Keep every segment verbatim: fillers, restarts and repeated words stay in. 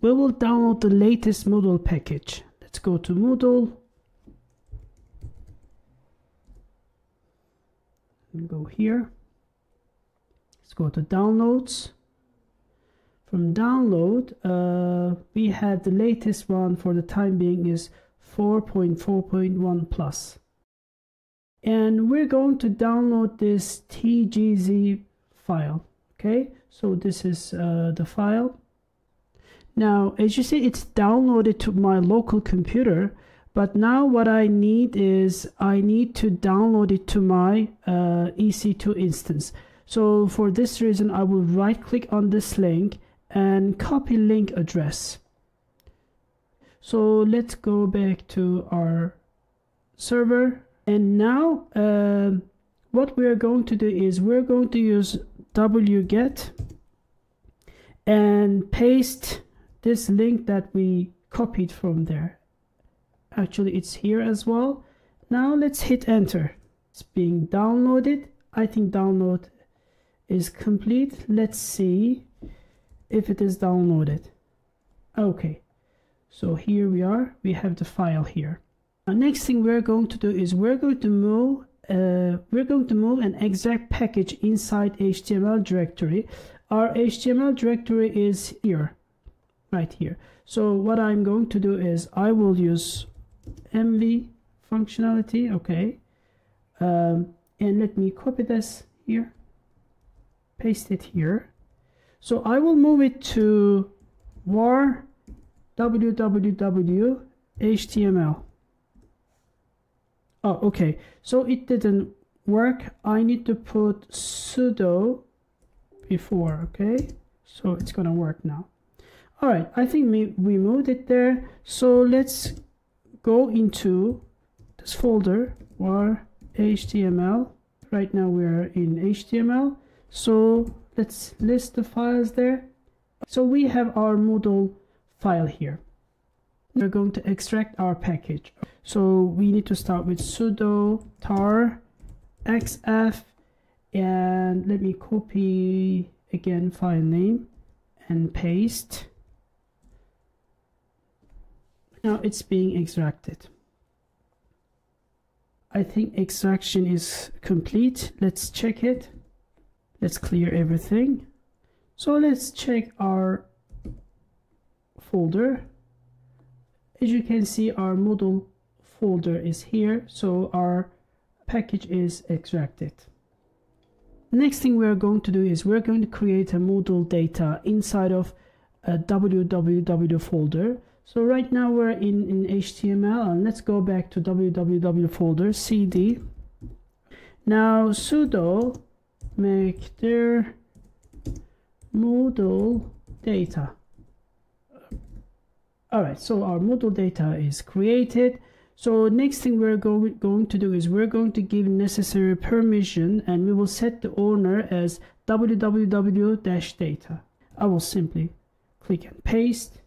we will download the latest Moodle package. Let's go to Moodle and go here. Let's go to downloads. From download, uh, we had the latest one for the time being is four point four point one plus. And we're going to download this T G Z file. Okay, so this is uh, the file. Now, as you see, it's downloaded to my local computer. But now what I need is I need to download it to my uh, E C two instance. So for this reason, I will right click on this link and copy link address. So let's go back to our server, and now uh, what we are going to do is we're going to use wget and paste this link that we copied from there. Actually, it's here as well. Now let's hit enter. It's being downloaded. I think download is complete. Let's see if it is downloaded. Okay. So here we are, we have the file here. The next thing we're going to do is we're going to move uh, we're going to move an exact package inside H T M L directory. Our H T M L directory is here, right here. So what I'm going to do is I will use M V functionality, okay. Um, and let me copy this here, paste it here. So I will move it to var www H T M L. Oh, okay, so it didn't work. I need to put sudo before, okay? So it's gonna work now. All right, I think we, we moved it there. So let's go into this folder, var H T M L. Right now we're in H T M L. So let's list the files there. So we have our Moodle file here. We're going to extract our package. So we need to start with sudo tar xf, and let me copy again file name and paste. Now it's being extracted. I think extraction is complete. Let's check it. Let's clear everything. So let's check our folder. As you can see, our Moodle folder is here, so our package is extracted. Next thing we are going to do is we're going to create a Moodle data inside of a www folder. So right now we're in, in H T M L, and let's go back to www folder, cd. Now sudo make their Moodle data. All right, so our Moodle data is created. So next thing we're go going to do is we're going to give necessary permission, and we will set the owner as www-data. I will simply click and paste.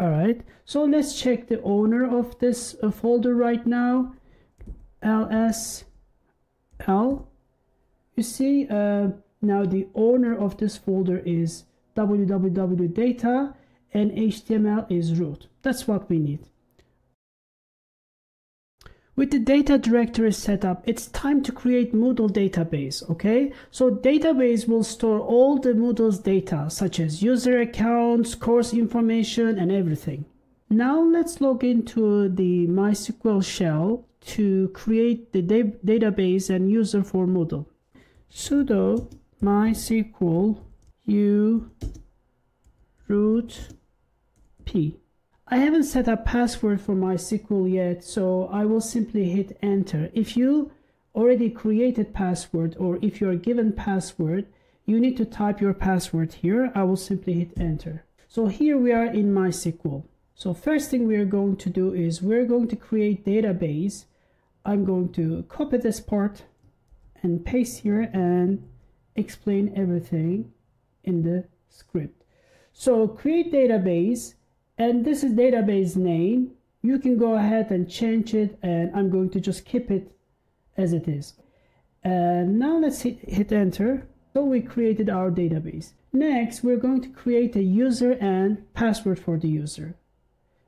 All right, so let's check the owner of this uh, folder right now, L S L. You see, uh, now the owner of this folder is www-data, and H T M L is root. That's what we need. With the data directory set up, it's time to create Moodle database, okay? So database will store all the Moodle's data, such as user accounts, course information, and everything. Now let's log into the MySQL shell to create the da database and user for Moodle. Sudo MySQL u root P. I haven't set a password for MySQL yet, so I will simply hit enter. If you already created password, or if you are given password, you need to type your password here. I will simply hit enter. So here we are in MySQL. So first thing we are going to do is we're going to create database. I'm going to copy this part and paste here and explain everything in the script. So create database, and this is database name. You can go ahead and change it, and I'm going to just keep it as it is. And now let's hit, hit enter. So we created our database. Next, we're going to create a user and password for the user.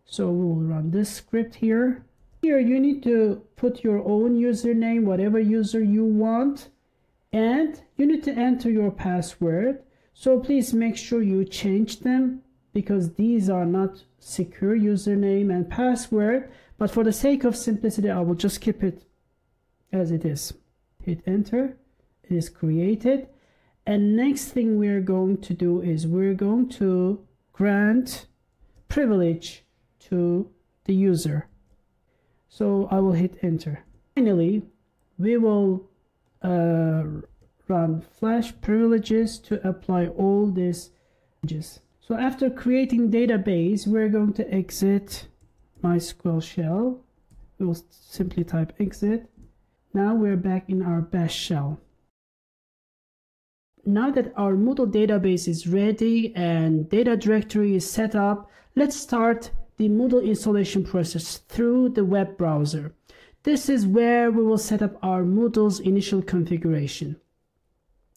So we will run this script here. Here you need to put your own username, whatever user you want, and you need to enter your password. So please make sure you change them, because these are not secure username and password. But for the sake of simplicity, I will just keep it as it is. Hit enter. It is created. And next thing we're going to do is we're going to grant privilege to the user. So I will hit enter. Finally, we will uh, run flash privileges to apply all these changes. So after creating database, we're going to exit MySQL shell. We will simply type exit. Now we're back in our bash shell. Now that our Moodle database is ready and data directory is set up, let's start the Moodle installation process through the web browser. This is where we will set up our Moodle's initial configuration.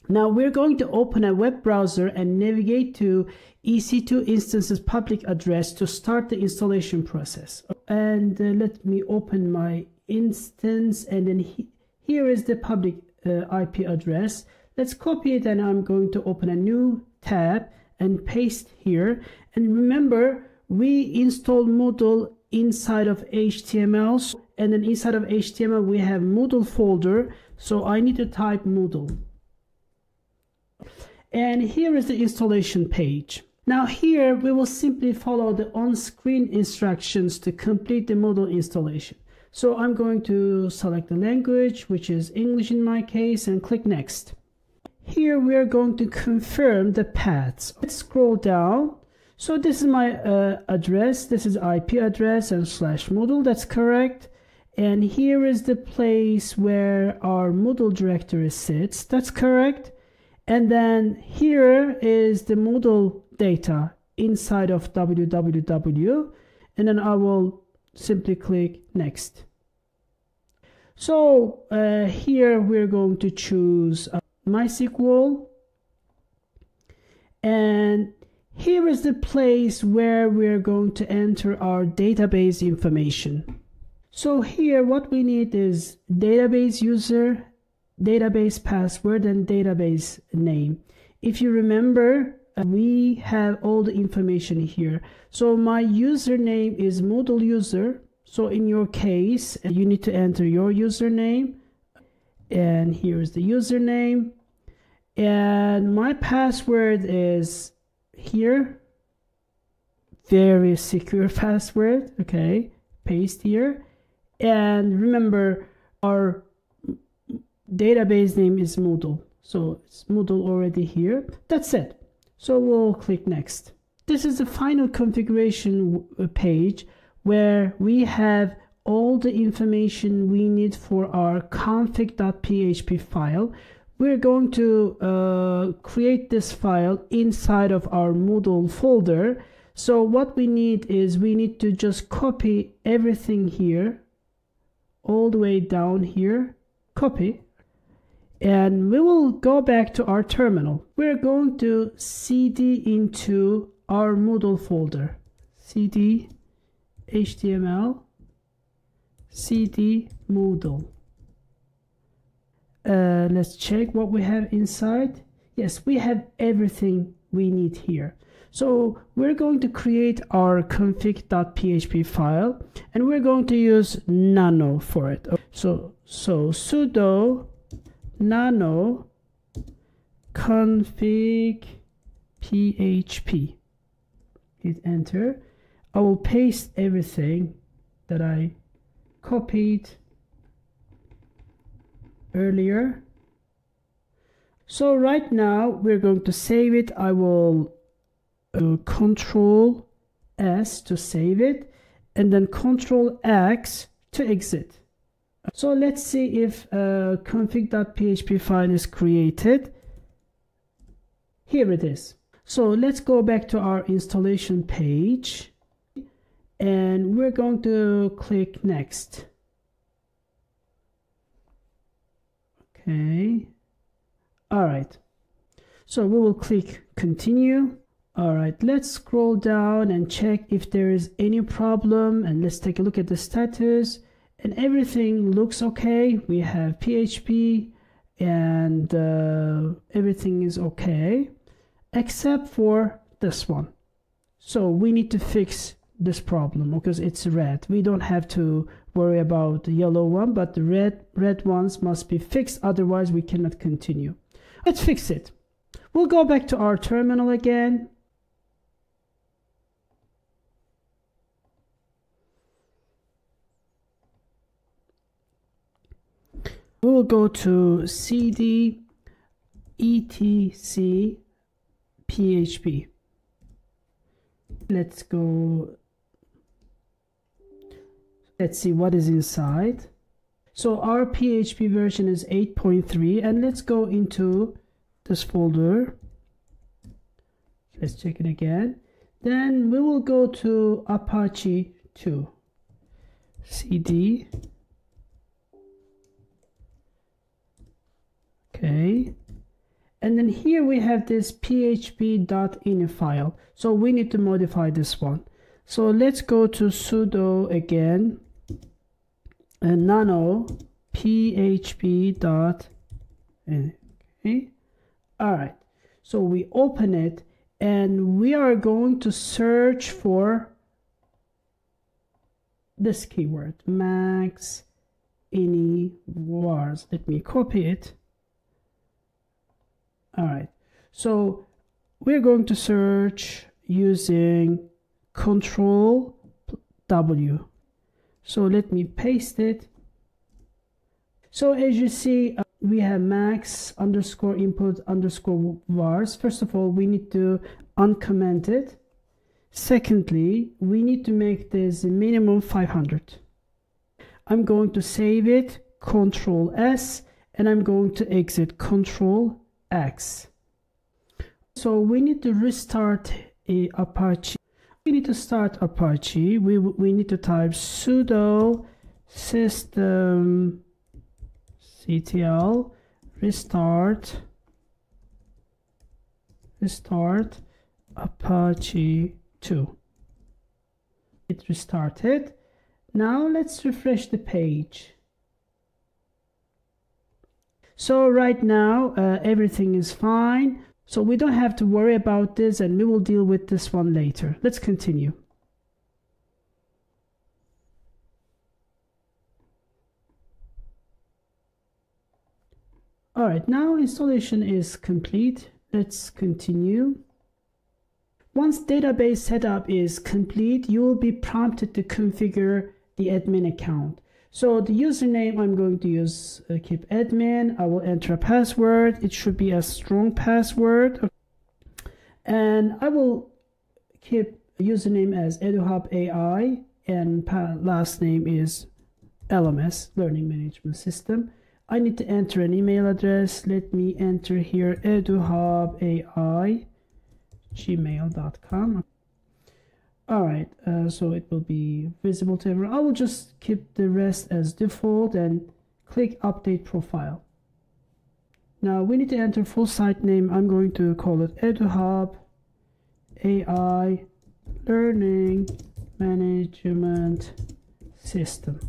Now we're going to open a web browser and navigate to E C two instance's public address to start the installation process. And uh, let me open my instance, and then he here is the public uh, I P address. Let's copy it, and I'm going to open a new tab and paste here. And remember, we installed Moodle inside of H T M L, and then inside of H T M L we have Moodle folder, so I need to type Moodle. And here is the installation page. Now here we will simply follow the on-screen instructions to complete the Moodle installation. So I'm going to select the language, which is English in my case, and click next. Here we are going to confirm the paths. Let's scroll down. So this is my uh, address, this is I P address and slash Moodle, that's correct. And here is the place where our Moodle directory sits, that's correct. And then here is the Moodle data inside of w w w, and then I will simply click next. So uh, here we're going to choose uh, MySQL, and here is the place where we're going to enter our database information. So here what we need is database user, database password, and database name. If you remember, we have all the information here. So my username is Moodle user. So in your case, you need to enter your username. And here is the username. And my password is here, very secure password. Okay, paste here. And remember, our database name is Moodle, so it's Moodle already here. That's it. So we'll click next. This is the final configuration page where we have all the information we need for our config.php file. We're going to uh, create this file inside of our Moodle folder. So what we need is we need to just copy everything here, all the way down here, copy. And we will go back to our terminal. We're going to cd into our Moodle folder. Cd html, cd Moodle. Uh, let's check what we have inside. Yes, we have everything we need here. So we're going to create our config.php file, and we're going to use nano for it. So, so sudo nano config.php. Hit enter. I will paste everything that I copied earlier. So right now we're going to save it. I will uh, control S to save it, and then control X to exit. So let's see if a config.php file is created. Here it is. So let's go back to our installation page, and we're going to click next. Okay. All right. So we will click continue. All right, let's scroll down and check if there is any problem, and let's take a look at the status, and everything looks okay. We have P H P and uh, everything is okay except for this one. So we need to fix this problem because it's red. We don't have to worry about the yellow one, but the red red ones must be fixed, otherwise we cannot continue. Let's fix it. We'll go back to our terminal again. We will go to cd etc php. Let's go. Let's see what is inside. So our P H P version is eight point three, and let's go into this folder. Let's check it again. Then we will go to Apache two. C D. Okay. And then here we have this php.ini file. So we need to modify this one. So let's go to sudo again. And nano php.ini. Okay. All right. So we open it and we are going to search for this keyword, max_input_vars. Let me copy it. All right, so we're going to search using Control W. So let me paste it. So as you see, uh, we have max underscore input underscore vars. First of all, we need to uncomment it. Secondly, we need to make this minimum five hundred. I'm going to save it, Control S, and I'm going to exit, Control X. So we need to restart a Apache. We need to start Apache. We, we need to type sudo system ctl restart restart Apache two. It restarted. Now let's refresh the page. So right now, uh, everything is fine. So we don't have to worry about this, and we will deal with this one later. Let's continue. All right, now installation is complete. Let's continue. Once database setup is complete, you will be prompted to configure the admin account. So the username, I'm going to use uh, keep admin. I will enter a password. It should be a strong password. And I will keep username as EduHubAI, and last name is L M S, Learning Management System. I need to enter an email address. Let me enter here EduHubAI gmail dot com. All right, uh, so it will be visible to everyone. I will just keep the rest as default and click update profile. Now we need to enter full site name. I'm going to call it EduHub A I Learning Management System.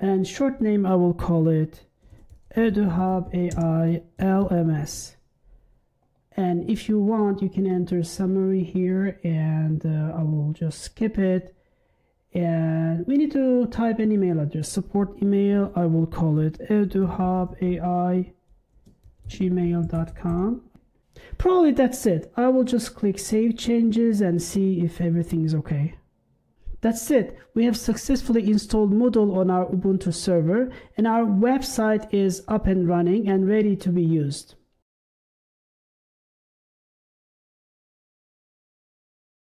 And short name, I will call it EduHub A I L M S. And if you want, you can enter summary here, and uh, I will just skip it. And we need to type an email address, support email. I will call it eduhubai gmail dot com. Probably that's it. I will just click save changes and see if everything is okay. That's it. We have successfully installed Moodle on our Ubuntu server, and our website is up and running and ready to be used.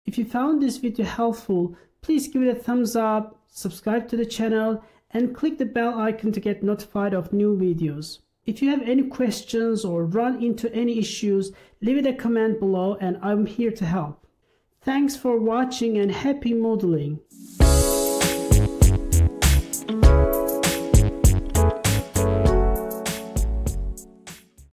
If you found this video helpful, please give it a thumbs up, subscribe to the channel, and click the bell icon to get notified of new videos. If you have any questions or run into any issues, leave it a comment below, and I'm here to help. Thanks for watching, and happy modeling!